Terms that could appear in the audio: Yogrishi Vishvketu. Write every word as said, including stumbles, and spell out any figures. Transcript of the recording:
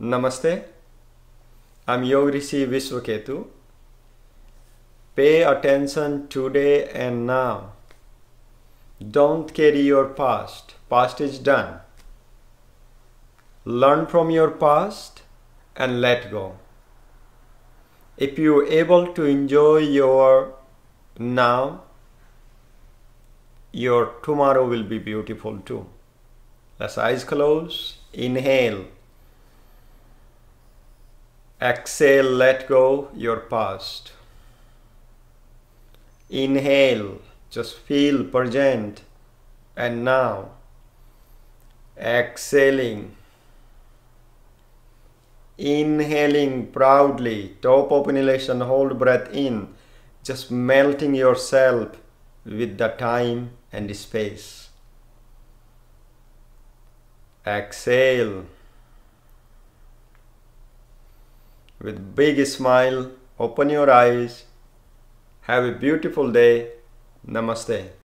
Namaste, I'm Yogrishi Vishvketu. Pay attention today and now. Don't carry your past. Past is done. Learn from your past and let go. If you are able to enjoy your now, your tomorrow will be beautiful too. Let's eyes close. Inhale. Exhale, let go your past. Inhale, just feel present and now. Exhaling. Inhaling proudly, top open elation, hold breath in. Just melting yourself with the time and the space. Exhale. With big smile, open your eyes. Have a beautiful day. Namaste.